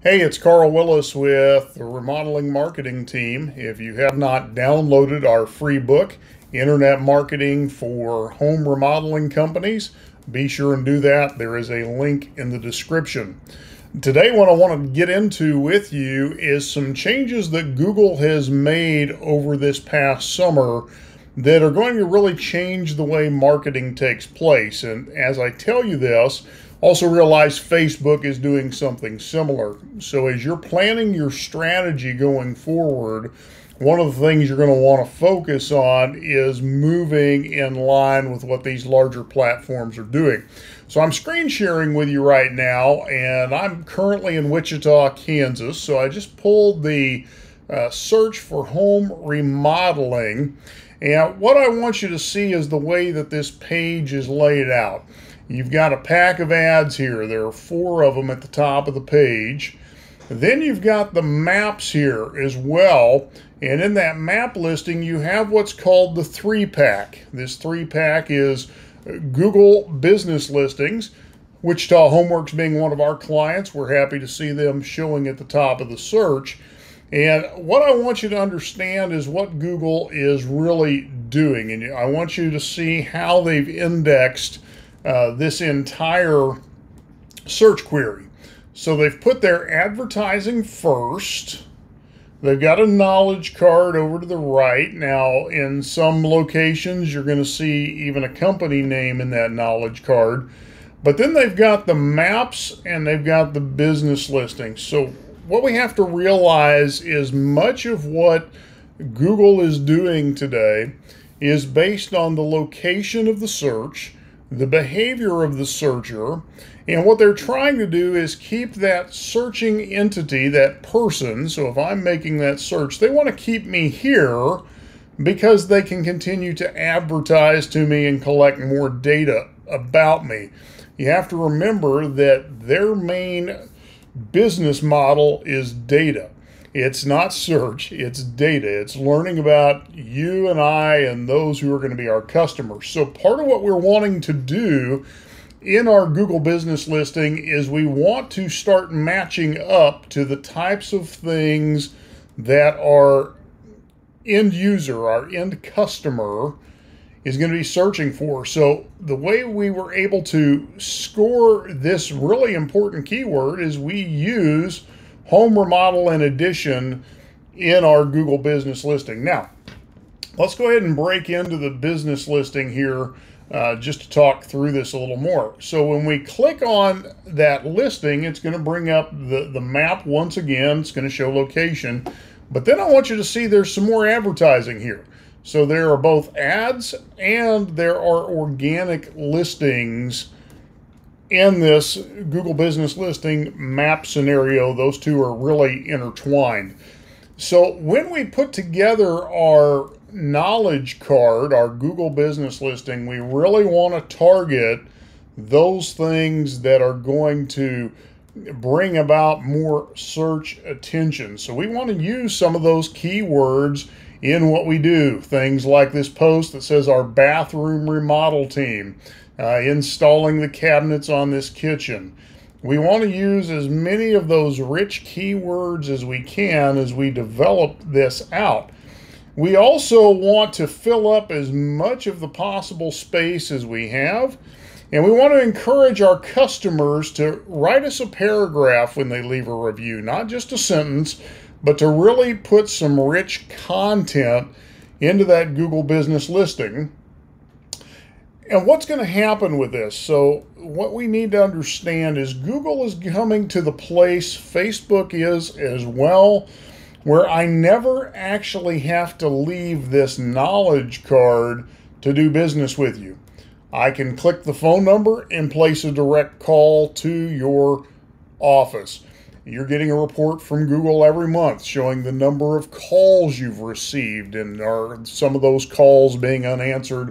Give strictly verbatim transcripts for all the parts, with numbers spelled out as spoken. Hey, it's Carl Willis with the Remodeling Marketing Team. If you have not downloaded our free book, Internet Marketing for Home Remodeling Companies, be sure and do that. There is a link in the description. Today, what I want to get into with you is some changes that Google has made over this past summer that are going to really change the way marketing takes place. And as I tell you this, also realize Facebook is doing something similar. So as you're planning your strategy going forward, one of the things you're going to want to focus on is moving in line with what these larger platforms are doing. So I'm screen sharing with you right now, and I'm currently in Wichita, Kansas. So I just pulled the uh, search for home remodeling. And what I want you to see is the way that this page is laid out. You've got a pack of ads here. There are four of them at the top of the page. Then you've got the maps here as well. And in that map listing, you have what's called the three pack. This three pack is Google Business Listings, Wichita Homeworks being one of our clients. We're happy to see them showing at the top of the search. And what I want you to understand is what Google is really doing. And I want you to see how they've indexed Uh, this entire search query. So they've put their advertising first. They've got a knowledge card over to the right. Now, in some locations, you're going to see even a company name in that knowledge card. But then they've got the maps and they've got the business listings. So what we have to realize is much of what Google is doing today is based on the location of the search, the behavior of the searcher, and what they're trying to do is keep that searching entity, that person, so if I'm making that search, they want to keep me here because they can continue to advertise to me and collect more data about me. You have to remember that their main business model is data. It's not search, it's data. It's learning about you and I and those who are going to be our customers. So part of what we're wanting to do in our Google business listing is we want to start matching up to the types of things that our end user, our end customer, is going to be searching for. So the way we were able to score this really important keyword is we use home remodel in addition in our Google business listing. Now, let's go ahead and break into the business listing here uh, just to talk through this a little more. So when we click on that listing, it's going to bring up the, the map once again. It's going to show location. But then I want you to see there's some more advertising here. So there are both ads and there are organic listings in this Google business listing map scenario. Those two are really intertwined. So when we put together our knowledge card, our Google business listing, we really want to target those things that are going to bring about more search attention. So we want to use some of those keywords in what we do. Things like this post that says our bathroom remodel team, Uh, installing the cabinets on this kitchen. We want to use as many of those rich keywords as we can as we develop this out. We also want to fill up as much of the possible space as we have, and we want to encourage our customers to write us a paragraph when they leave a review, not just a sentence, but to really put some rich content into that Google business listing. And what's going to happen with this? So what we need to understand is Google is coming to the place Facebook is as well, where I never actually have to leave this knowledge card to do business with you. I can click the phone number and place a direct call to your office. You're getting a report from Google every month showing the number of calls you've received and are some of those calls being unanswered,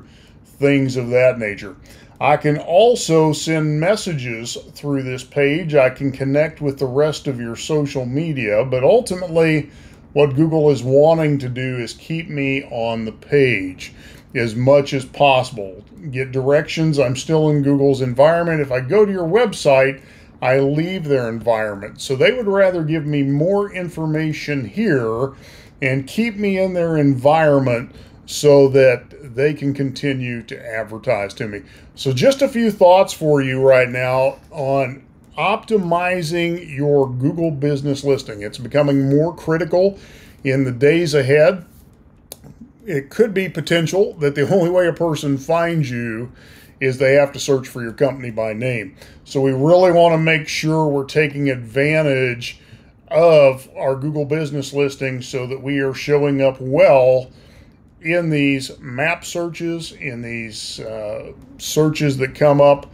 things of that nature. I can also send messages through this page. I can connect with the rest of your social media, but ultimately what Google is wanting to do is keep me on the page as much as possible. Get directions. I'm still in Google's environment. If I go to your website, I leave their environment. So they would rather give me more information here and keep me in their environment so that they can continue to advertise to me. So just a few thoughts for you right now on optimizing your Google business listing. It's becoming more critical in the days ahead. It could be potential that the only way a person finds you is they have to search for your company by name. So we really want to make sure we're taking advantage of our Google business listing so that we are showing up well in these map searches, in these uh, searches that come up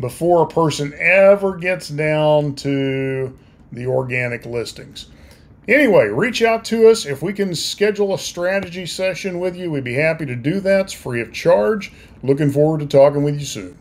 before a person ever gets down to the organic listings. Anyway, reach out to us. If we can schedule a strategy session with you, we'd be happy to do that. It's free of charge. Looking forward to talking with you soon.